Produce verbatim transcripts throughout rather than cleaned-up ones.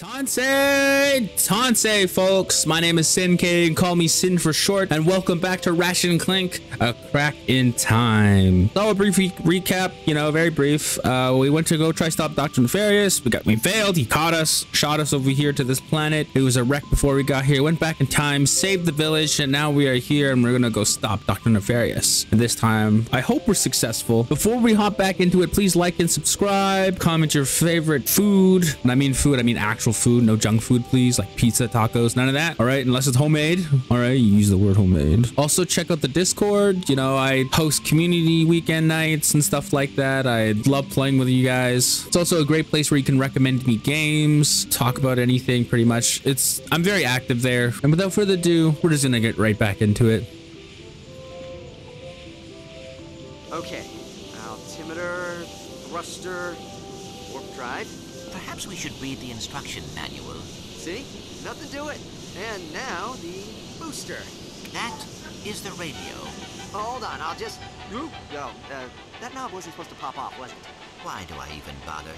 Tansei! Tansei, folks! My name is Sin K, call me Sin for short, and welcome back to Ratchet and Clank, A Crack in Time. So a brief re recap, you know, very brief. Uh, we went to go try stop Doctor Nefarious. We got, we failed, he caught us, shot us over here to this planet. It was a wreck before we got here, went back in time, saved the village, and now we are here and we're gonna go stop Doctor Nefarious. And this time, I hope we're successful. Before we hop back into it, please like and subscribe, comment your favorite food. And I mean food, I mean actual food, no junk food, please, like pizza, tacos, none of that. All right, unless it's homemade. All right, you use the word homemade. Also check out the Discord. You know, I host community weekend nights and stuff like that. I love playing with you guys. It's also a great place where you can recommend me games, talk about anything pretty much. It's, I'm very active there. And without further ado, we're just gonna get right back into it. Okay, altimeter, thruster, warp drive. Perhaps we should read the instruction manual. See? Nothing to it. And now the booster. That is the radio. Hold on, I'll just... No, uh, that knob wasn't supposed to pop off, was it? Why do I even bother?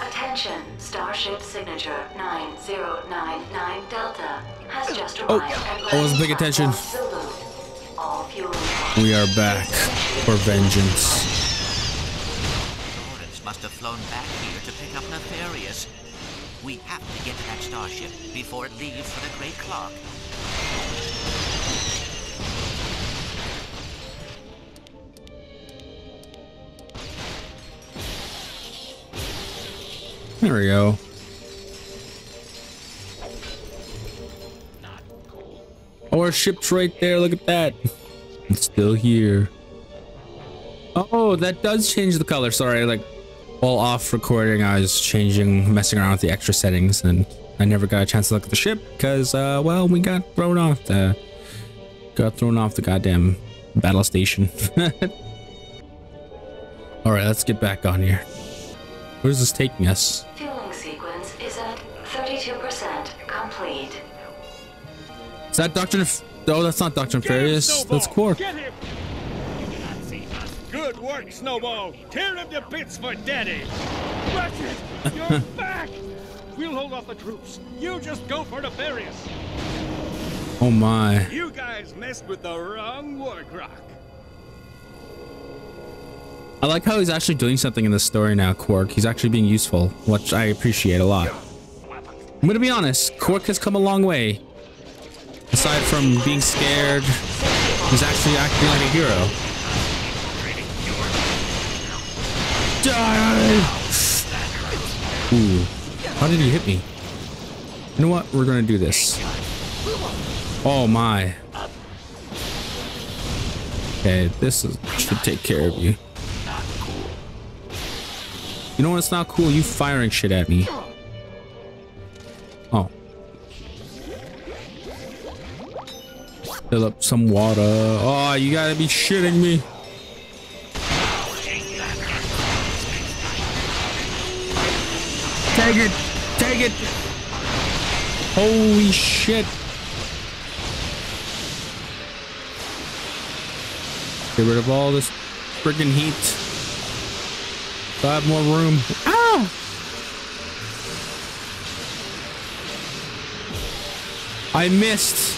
Attention, Starship Signature nine zero nine nine Delta has just arrived. Oh, always big attention. We are back for vengeance. Lawrence must have flown back here to pick up Nefarious. We have to get to that starship before it leaves for the Great Clock. There we go. Oh, our ship's right there. Look at that. It's still here. Oh, that does change the color. Sorry, like, while off recording, I was changing, messing around with the extra settings, and I never got a chance to look at the ship because, uh, well, we got thrown off the, got thrown off the goddamn battle station. All right, let's get back on here. Where is this taking us? Fueling sequence is at thirty-two percent complete. Is that Doctor Nef... Oh, that's not Doctor Nefarious. That's Quark. Get him. Good work, Snowball. Tear him to bits for Daddy. Ratchet, you're back. We'll hold off the troops. You just go for Nefarious. Oh my. You guys messed with the wrong Warcroc. I like how he's actually doing something in the story now, Quark. He's actually being useful, which I appreciate a lot. I'm gonna be honest, Quark has come a long way. Aside from being scared, he's actually acting like a hero. Die! Ooh. How did he hit me? You know what? We're gonna do this. Oh my. Okay, this is, should take care of you. You know what's not cool? You firing shit at me. Oh. Fill up some water. Oh, you gotta be shitting me. Take it. Take it. Holy shit. Get rid of all this freaking heat. So I have more room. Ah! I missed.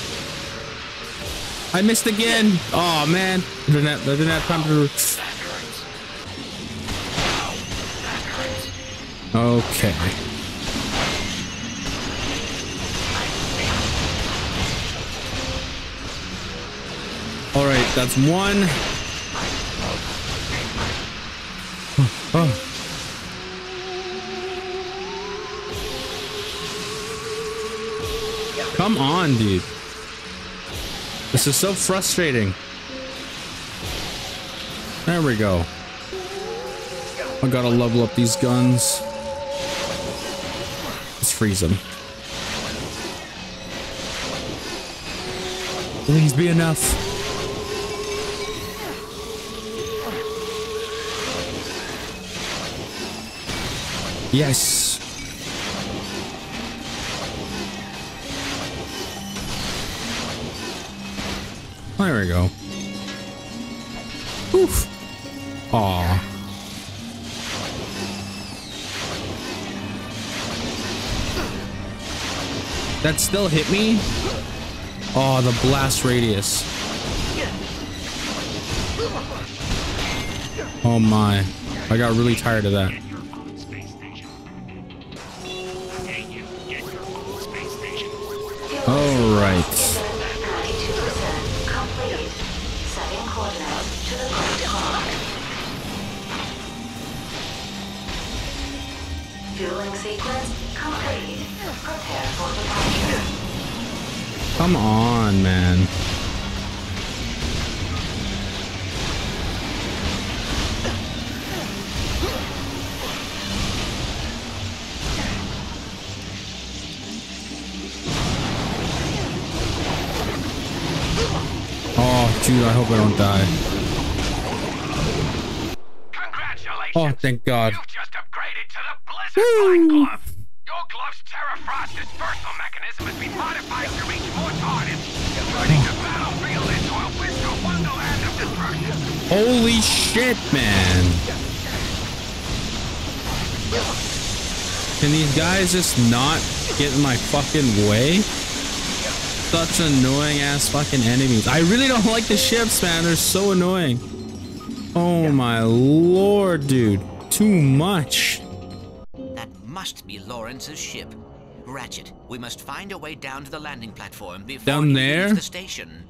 I missed again. Oh man. I didn't have, I didn't have time to. Okay. All right, that's one. Oh. Come on, dude. This is so frustrating. There we go. I gotta level up these guns. Let's freeze them. Please be enough. Yes. There we go. Oof. Aw. That still hit me? Oh, the blast radius. Oh my. I got really tired of that. Alright. Dueling sequence complete. Prepare for departure. Come on, man. Oh, dude, I hope I don't die. Congratulations. Oh, thank God. Glove. Your glove's Terrafrost dispersal mechanism has been modified to reach more targets, turning the battlefield into a winter wonderland of destruction. Holy shit, man. Can these guys just not get in my fucking way? Such annoying ass fucking enemies. I really don't like the ships, man. They're so annoying. Oh my lord, dude. Too much. Must be Lawrence's ship. Ratchet, we must find a way down to the landing platform before down there? The station.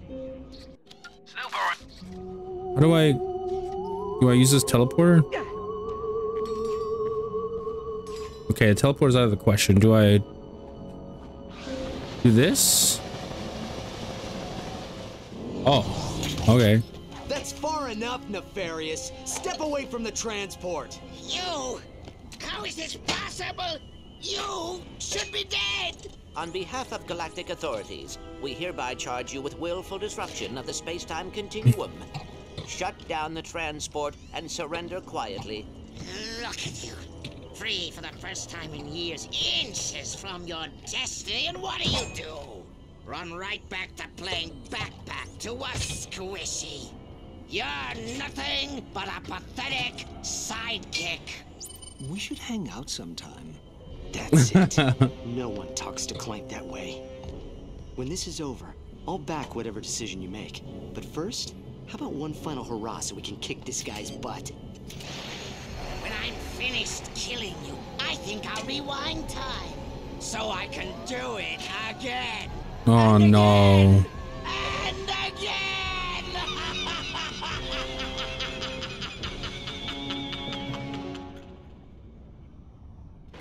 How do I do I use this teleporter? Okay, a teleporter's out of the question. Do I do this? Oh, okay. That's far enough, Nefarious. Step away from the transport. You! How is this possible? You should be dead! On behalf of galactic authorities, we hereby charge you with willful disruption of the space-time continuum. Shut down the transport and surrender quietly. Look at you. Free for the first time in years, inches from your destiny, and what do you do? Run right back to playing backpack to us, Squishy. You're nothing but a pathetic sidekick. We should hang out sometime. That's it. No one talks to Clank that way. When this is over, I'll back whatever decision you make. But first, how about one final hurrah so we can kick this guy's butt? When I'm finished killing you, I think I'll rewind time. So I can do it again. Oh and no. Again. And again!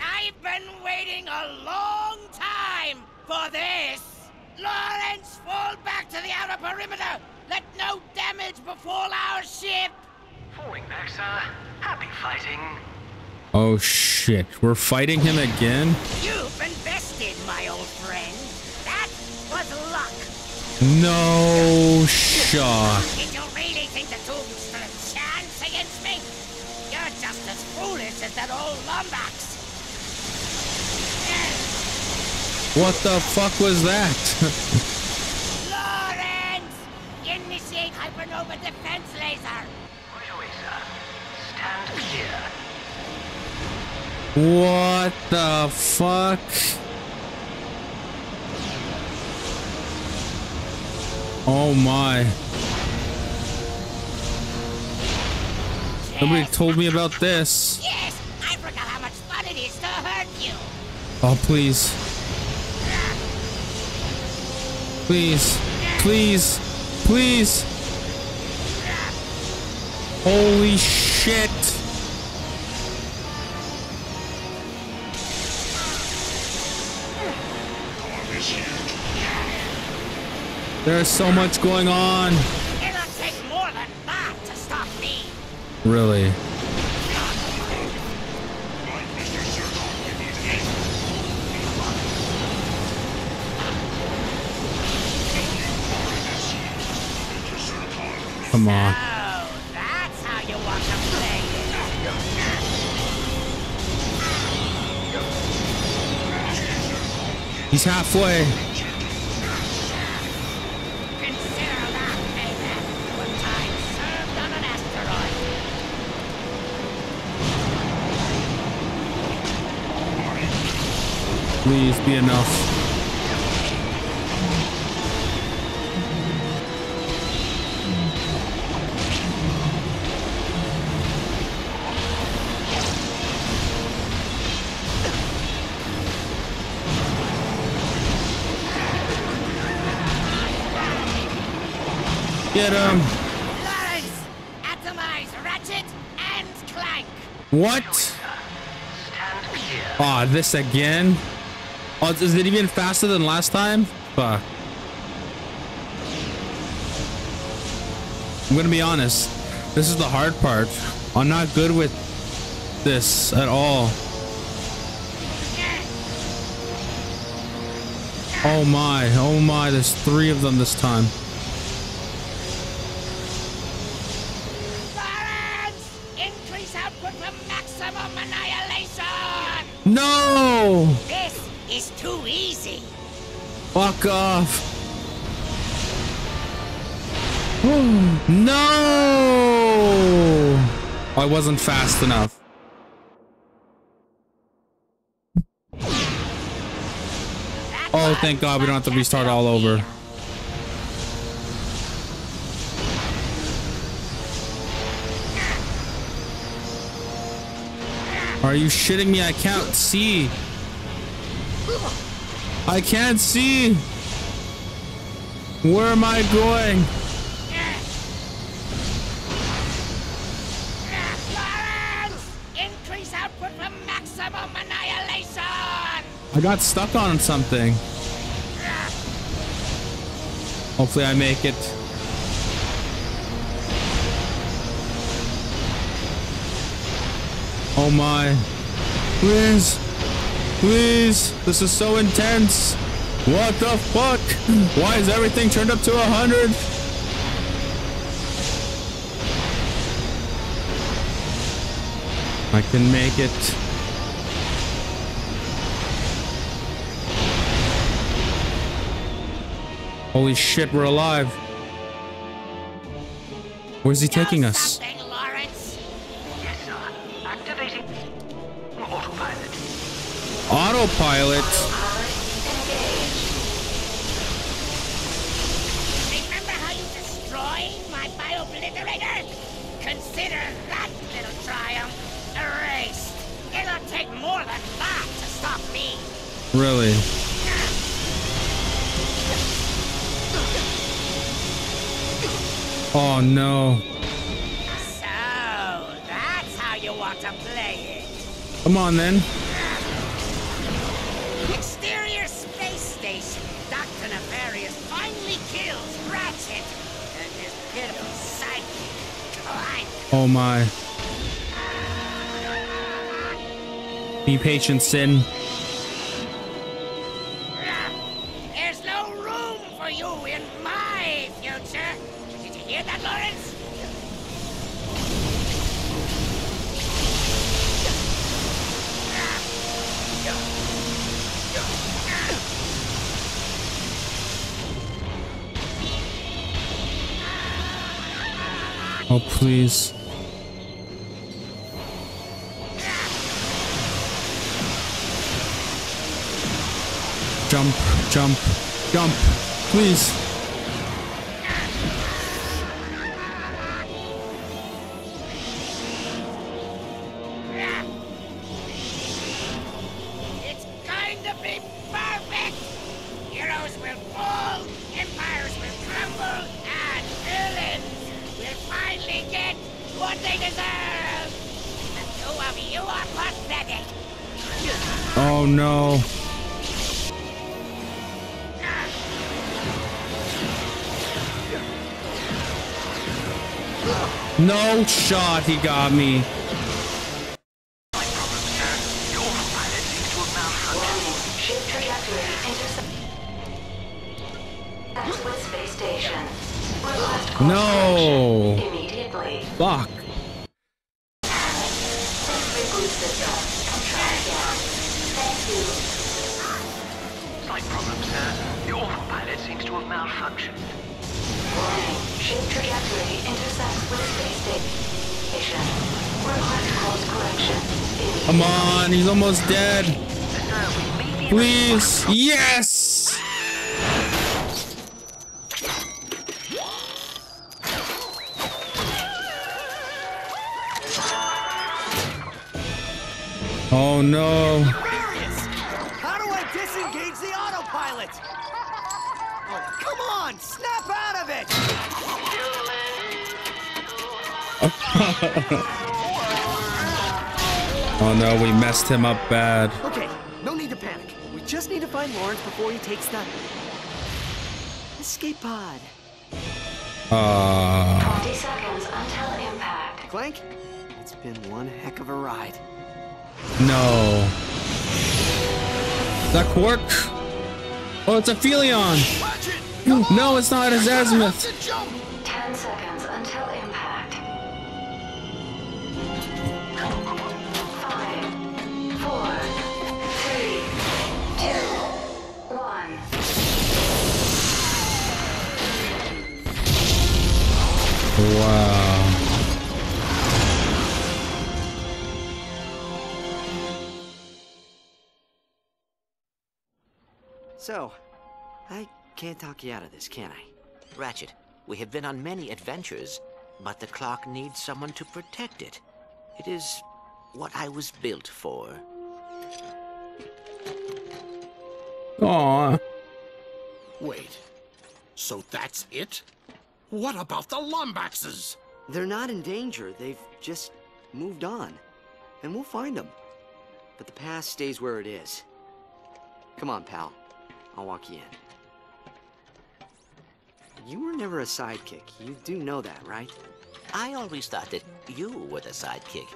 I've been waiting a long time for this! Lawrence, fall back to the outer perimeter! Let no damage befall our ship! Falling back, sir. Happy fighting. Oh shit, we're fighting him again? You've been bested, my old friend. That was luck. No shot. Did you really think the tubes stood a chance against me? You're just as foolish as that old Lombax. What the fuck was that? Lawrence! Initiate hypernova defense laser! Right away, sir. Stand clear. What the fuck? Oh my. Yes. Nobody told me about this. Yes! I forgot how much fun it is to hurt you! Oh, please. Please, please, please. Holy shit. There's so much going on. It'll take more than that to stop me. Really? Come on. Oh, that's how you want to play it. He's halfway. Consider that payback for time served on an astro please be enough. Get him! Lawrence, atomize Ratchet and Clank. What? Ah, oh, this again? Oh, is it even faster than last time? Fuck. I'm gonna be honest. This is the hard part. I'm not good with this at all. Oh my! Oh my! There's three of them this time. No! This is too easy. Fuck off. No! I wasn't fast enough. Oh, thank God we don't have to restart all over. Are you shitting me? I can't see. I can't see. Where am I going? Lawrence, increase output for maximum annihilation. I got stuck on something. Hopefully I make it. Oh my, please, please, this is so intense. What the fuck? Why is everything turned up to a hundred? I can make it. Holy shit, we're alive. Where's he taking us? Autopilot. Remember how you destroyed my bio obliterator? Consider that little triumph erased. It'll take more than that to stop me. Really? Oh no. So that's how you want to play it. Come on then. Exterior space station. Doctor Nefarious finally kills Ratchet and his pitiful psychic Clank. Oh my. Be patient, Sin. There's no room for you in my future. Did you hear that, Lawrence? Oh, please. Jump, jump, jump, please. It's going to be perfect. Heroes will fall, empires will crumble, and villains will finally get what they deserve. The two of you are pathetic. Oh no. No shot, he got me. No! Immediately. Fuck. Slight problem, sir. Your autopilot seems to have malfunctioned. Warning. Ship trajectory intersects with space station. Request course correction. Come on, he's almost dead. Sir, we may be please. Yes! Oh no. How do I disengage the autopilot? Oh, come on, snap out of it. Oh no, we messed him up bad. Okay, no need to panic. We just need to find Lawrence before he takes that escape pod. Uh. twenty seconds until impact. Clank, it's been one heck of a ride. No. Is that Quark? Oh, it's Aphelion. It. No, it's not. It's Azimuth. Ten seconds until impact. Five, four, three, two, one. Wow. So, I can't talk you out of this, can I? Ratchet, we have been on many adventures, but the clock needs someone to protect it. It is what I was built for. Aww. Wait, so that's it? What about the Lombaxes? They're not in danger. They've just moved on, and we'll find them. But the past stays where it is. Come on, pal. I'll walk you in. You were never a sidekick. You do know that, right? I always thought that you were the sidekick.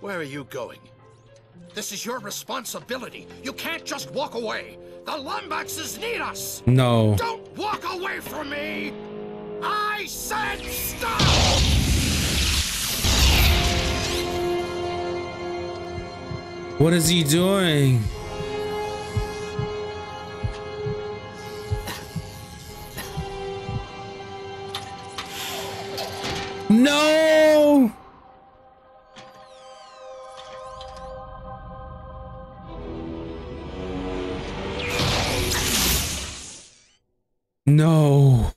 Where are you going? This is your responsibility. You can't just walk away. The Lombaxes need us. No. Don't walk away from me. I said stop. What is he doing? No! No.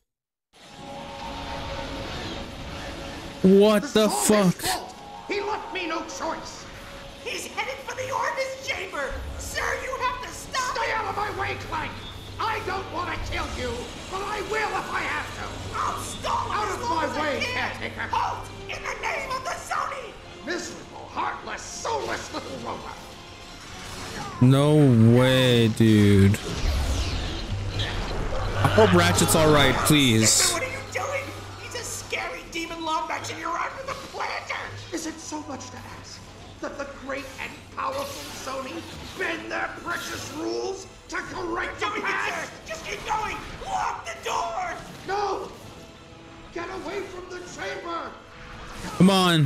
What the fuck? He left me no choice. He's headed for the Orbis Chamber. Sir, you have to stop. Stay out of my way, Clank. I don't want to kill you, but I will if I have to. I'll stop. Out of my way, caretaker. Halt! In the name of the Sony! Miserable, heartless, soulless little robot. No way, dude. I hope Ratchet's all right, please. Sister, what are you doing? He's a scary demon Lombax, and you're after the planter. Is it so much to ask that the great and powerful Sony bend their precious rules? To correct your path! Just keep going! Lock the door! No! Get away from the chamber! Come on!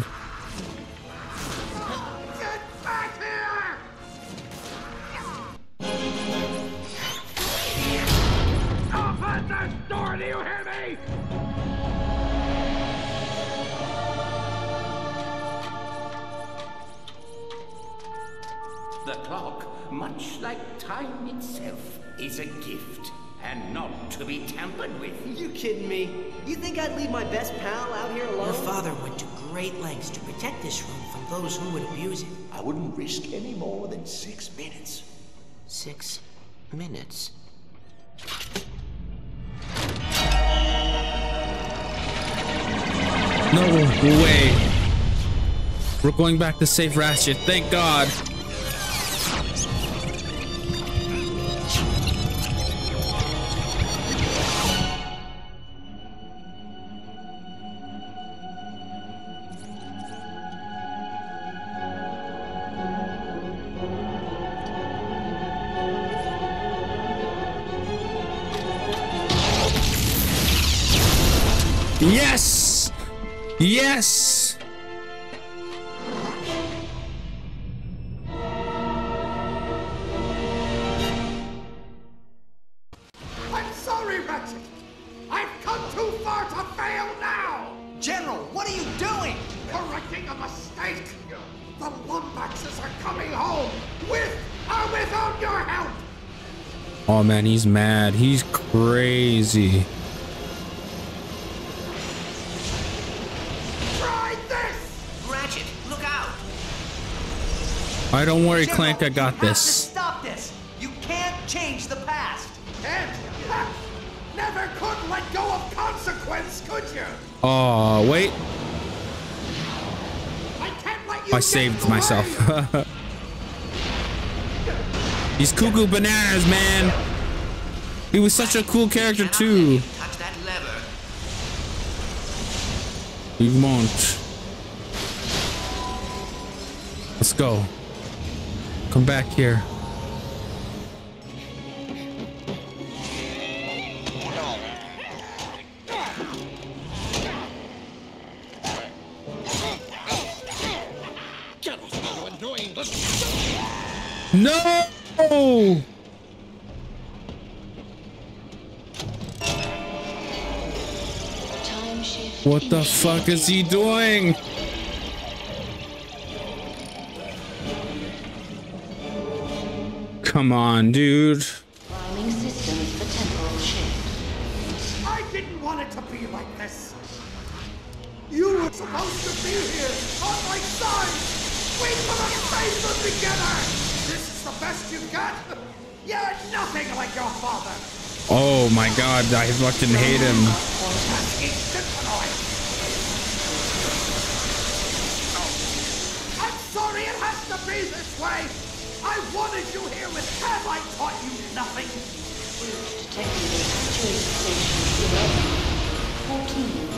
Get back here! Open this door, do you hear me? The clock, much like time itself, is a gift and not to be tampered with. You kidding me? You think I'd leave my best pal out here alone? Your father went to great lengths to protect this room from those who would abuse it. I wouldn't risk any more than six minutes. Six minutes? No way. We're going back to save Ratchet, thank God. Yes! Yes! I'm sorry, Ratchet. I've come too far to fail now! General, what are you doing? Correcting a mistake! The Lombaxes are coming home with or without your help. Oh man, he's mad. He's crazy. Try this, Ratchet. Look out! I don't worry, General, Clank. I got you this. Have to stop this. You can't change the past. And ha, never could let go of consequence, could you? Oh wait. I can't let you. I saved myself. He's cuckoo bananas, man. He was such a cool character too. Touch that lever. We won't. Let's go. Come back here. No. Oh. What the fuck is he doing? Come on, dude. I didn't want it to be like this. You were supposed to be here on my side. Wait for the face of the beginner. The best you've got? You're nothing like your father. Oh my god, I fucking hate him. I'm sorry it has to be this way. I wanted you here with him. I taught you nothing. fourteen,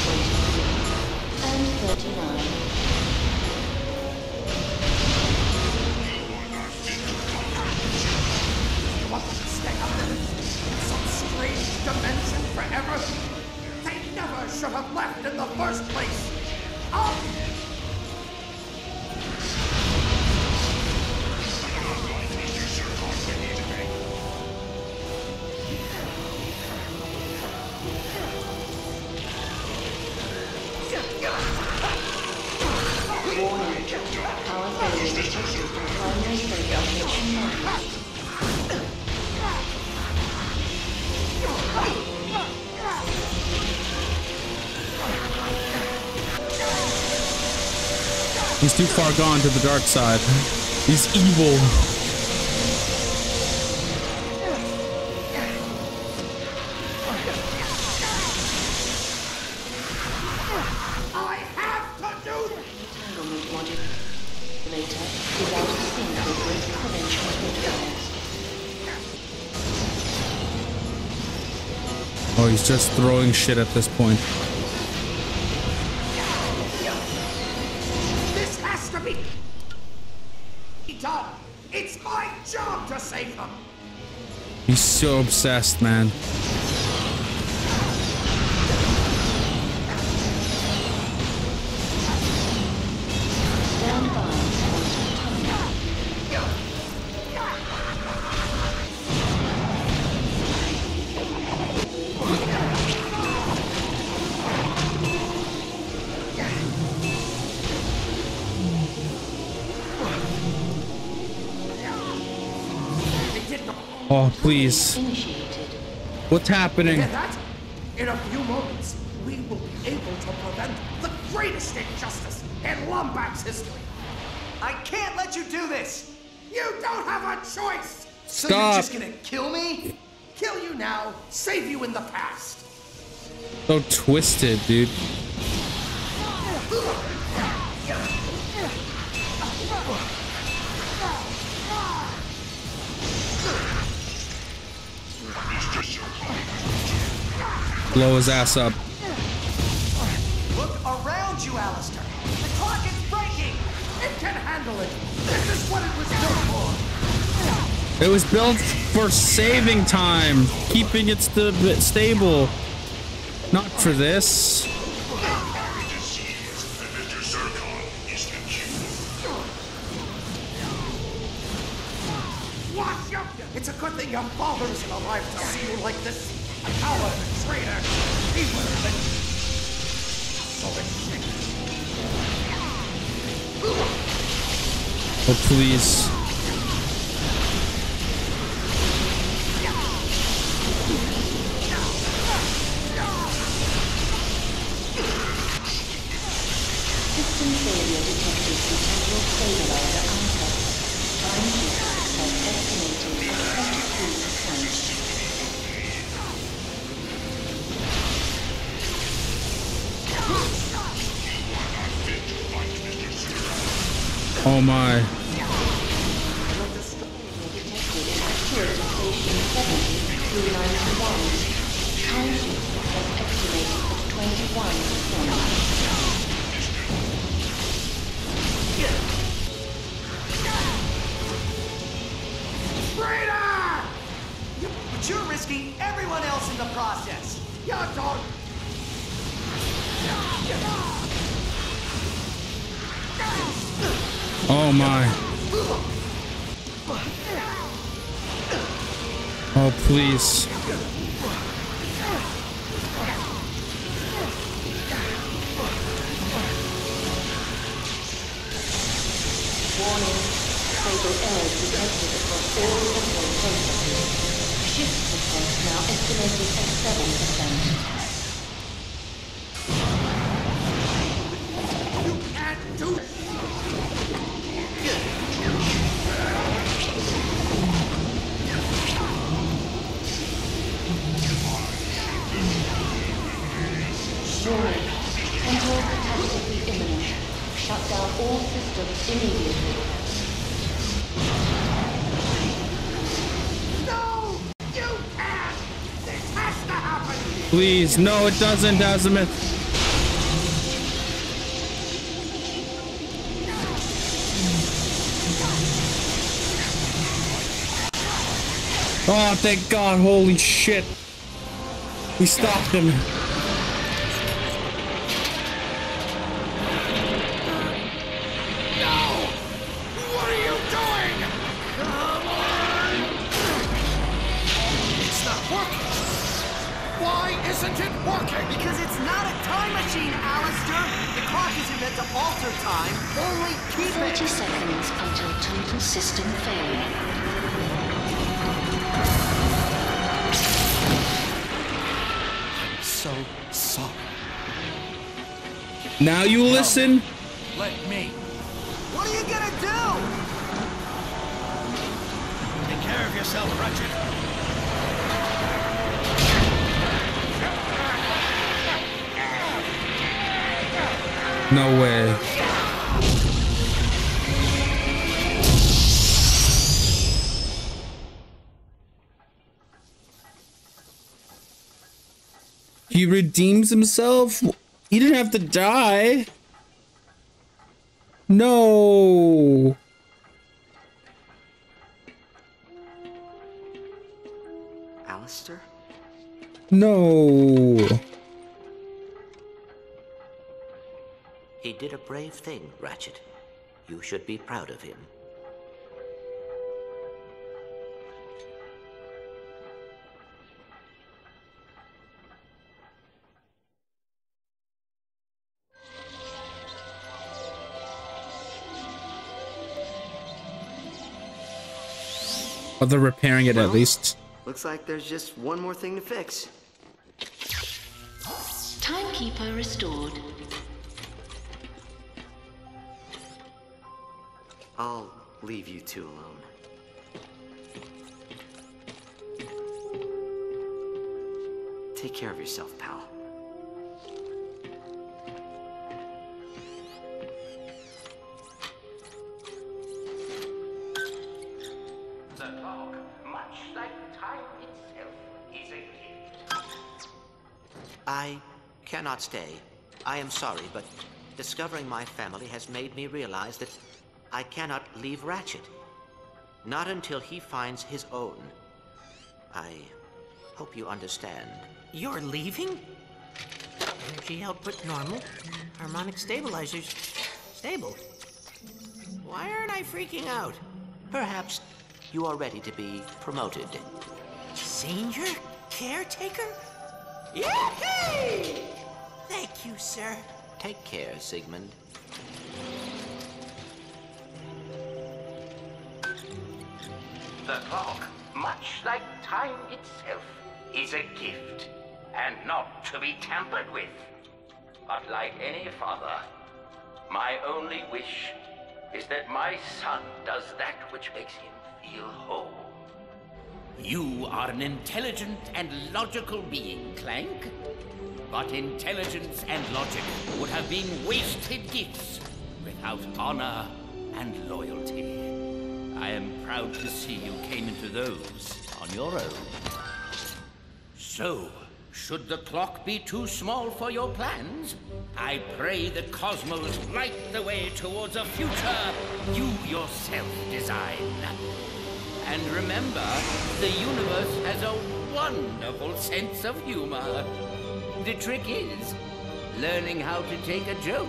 twenty-three, and thirty-nine. Want to stay up in some strange dimension forever? They never should have left in the first place. Up! He's too far gone to the dark side. He's evil. I have to do this. Oh, he's just throwing shit at this point. He's so obsessed, man. Please. What's happening? That, in a few moments, we will be able to prevent the greatest injustice in Lombax history. I can't let you do this. You don't have a choice. Stop. So you're just gonna kill me? Kill you now, save you in the past. So twisted, dude. Blow his ass up. Look around you, Alistair. The clock is breaking. It can handle it. This is what it was built for. It was built for saving time, keeping it st stable. Not for this. Watch up! It's a good thing your father isn't alive to see you like this. A coward, a traitor, he would have been so sick. Oh please. radio detected the central stabilizer item. Time difference has estimated twenty-three percent. Oh my. Traitor! But you're risking everyone else in the process. Y'all don't. Oh my. Oh please. Warning. Fatal errors detected across all control processes. Shift percent now estimated at seven percent. You can't do it! Shut down all systems immediately. No! You can't! This has to happen! Please, no it doesn't, Azimuth! Oh, thank God, holy shit! We stopped him. Now you listen. No. Let me. What are you gonna do? Take care of yourself, Ratchet. No way. He redeems himself? He didn't have to die. No. Alistair? No. He did a brave thing, Ratchet. You should be proud of him. Well, they're repairing it well, at least. Looks like there's just one more thing to fix. Timekeeper restored. I'll leave you two alone. Take care of yourself, pal. I cannot stay. I am sorry, but discovering my family has made me realize that I cannot leave Ratchet. Not until he finds his own. I hope you understand. You're leaving? Energy output normal. Harmonic stabilizers stable. Why aren't I freaking out? Perhaps you are ready to be promoted. Senior caretaker? Yay! Thank you, sir. Take care, Sigmund. The clock, much like time itself, is a gift, and not to be tampered with. But like any father, My only wish is that my son does that which makes him feel whole. You are an intelligent and logical being, Clank. But intelligence and logic would have been wasted gifts without honor and loyalty. I am proud to see you came into those on your own. So, should the clock be too small for your plans, I pray the cosmos light the way towards a future you yourself design. And remember, the universe has a wonderful sense of humor. The trick is learning how to take a joke.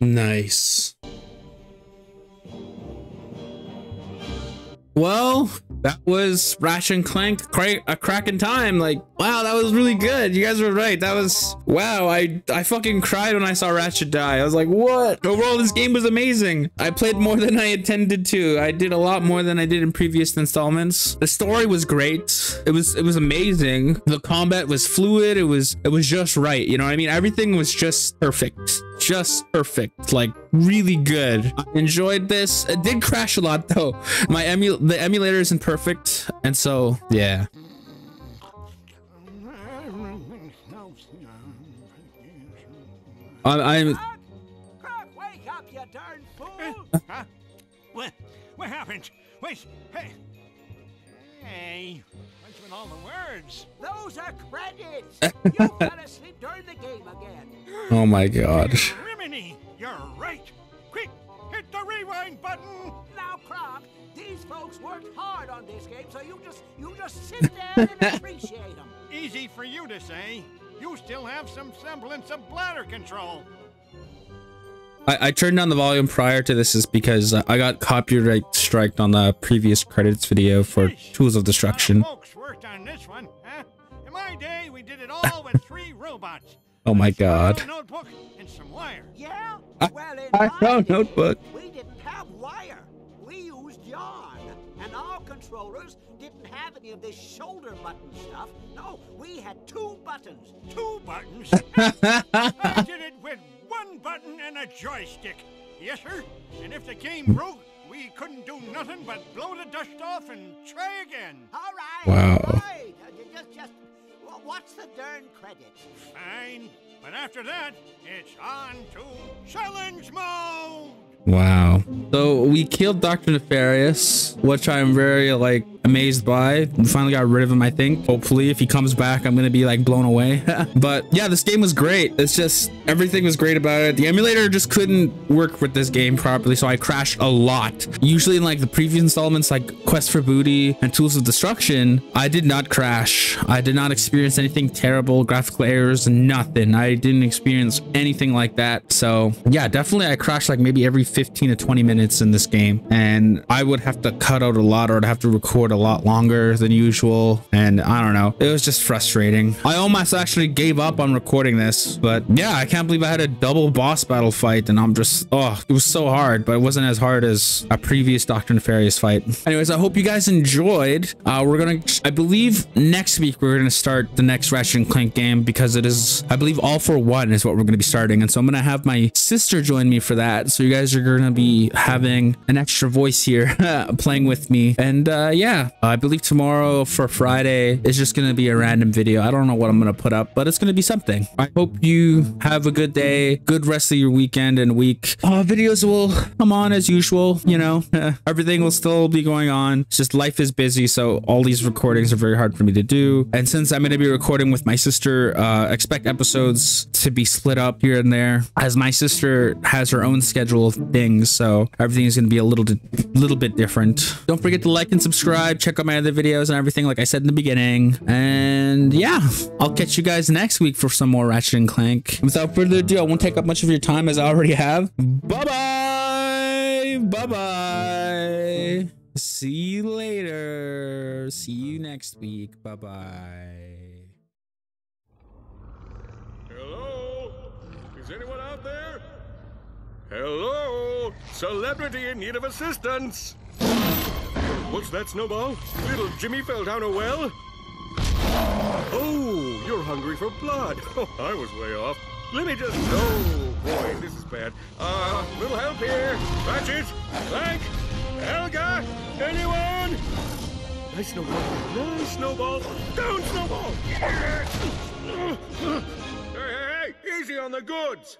Nice. Well, that was Ratchet and Clank, a cracking time. Like, wow, that was really good. You guys were right. That was, wow, I, I fucking cried when I saw Ratchet die. I was like, what? Overall, this game was amazing. I played more than I intended to. I did a lot more than I did in previous installments. The story was great. It was, it was amazing. The combat was fluid. It was, it was just right. You know what I mean? Everything was just perfect. Just perfect. Like, really good. I enjoyed this. It did crash a lot, though. My emu the emulator isn't perfect, and so, yeah. I'm... I'm... Croc, Croc, wake up, you darn fool! Huh? What? What happened? Wait, hey! Hey! What's with all the words? Those are credits! You fell asleep during the game again! Oh my god. Rimini, you're right! Quick, hit the rewind button! Now, Croc, these folks worked hard on this game, so you just, you just sit there and appreciate them. Easy for you to say. You still have some semblance of bladder control. I, I turned down the volume prior to this is because I got copyright striked on the previous credits video for Tools of Destruction. Folks worked on this one, huh? In my day, we did it all with three robots. Oh my god. A notebook and some wire. Yeah? Well, in I, I found day, notebook. We didn't have wire. We used yarn. And our controllers didn't have any of this shoulder button stuff. No, we had two buttons. Two buttons? I did it with one button and a joystick. Yes, sir. And if the game broke, we couldn't do nothing but blow the dust off and try again. All right. Wow. All right. Just, just, what's the darn credit? Fine. But after that, it's on to challenge mode. Wow. So we killed Doctor Nefarious, which I'm very like amazed by. We finally got rid of him, I think. Hopefully if he comes back, I'm gonna be like blown away. But yeah, this game was great. It's just everything was great about it. The emulator just couldn't work with this game properly, so I crashed a lot. Usually in like the previous installments like Quest for Booty and Tools of Destruction, I did not crash. I did not experience anything terrible, graphical errors, nothing. I didn't experience anything like that. So yeah, definitely I crashed like maybe every fifteen to twenty minutes in this game, and I would have to cut out a lot, or I'd have to record a lot longer than usual, and I don't know, it was just frustrating. I almost actually gave up on recording this, but yeah, I can't believe I had a double boss battle fight, and I'm just, oh, it was so hard, but it wasn't as hard as a previous Doctor Nefarious fight. Anyways, I hope you guys enjoyed. Uh, we're gonna, I believe next week we're gonna start the next Ratchet and Clank game, because it is, I believe, all for one is what we're gonna be starting, and so I'm gonna have my sister join me for that, so you guys are gonna be having an extra voice here playing with me. And uh yeah, I believe tomorrow for Friday is just gonna be a random video. I don't know what I'm gonna put up, but it's gonna be something. I hope you have a good day, good rest of your weekend and week. Uh videos will come on as usual, you know. Everything will still be going on. It's just life is busy, so all these recordings are very hard for me to do, and since I'm gonna be recording with my sister, uh expect episodes to be split up here and there, as my sister has her own schedule of things, so everything is going to be a little little bit different. Don't forget to like and subscribe, check out my other videos and everything like I said in the beginning, and yeah, I'll catch you guys next week for some more Ratchet and Clank. Without further ado, I won't take up much of your time as I already have. Bye bye, bye bye, see you later, see you next week, bye bye. Hello, is anyone out there? Hello? Celebrity in need of assistance! What's that, Snowball? Little Jimmy fell down a well? Oh, you're hungry for blood. Oh, I was way off. Let me just... Oh, boy, this is bad. Uh, little help here. Ratchet, Clank, Helga, anyone? Nice snowball. Nice snowball. Down, snowball! Hey, hey, hey, easy on the goods.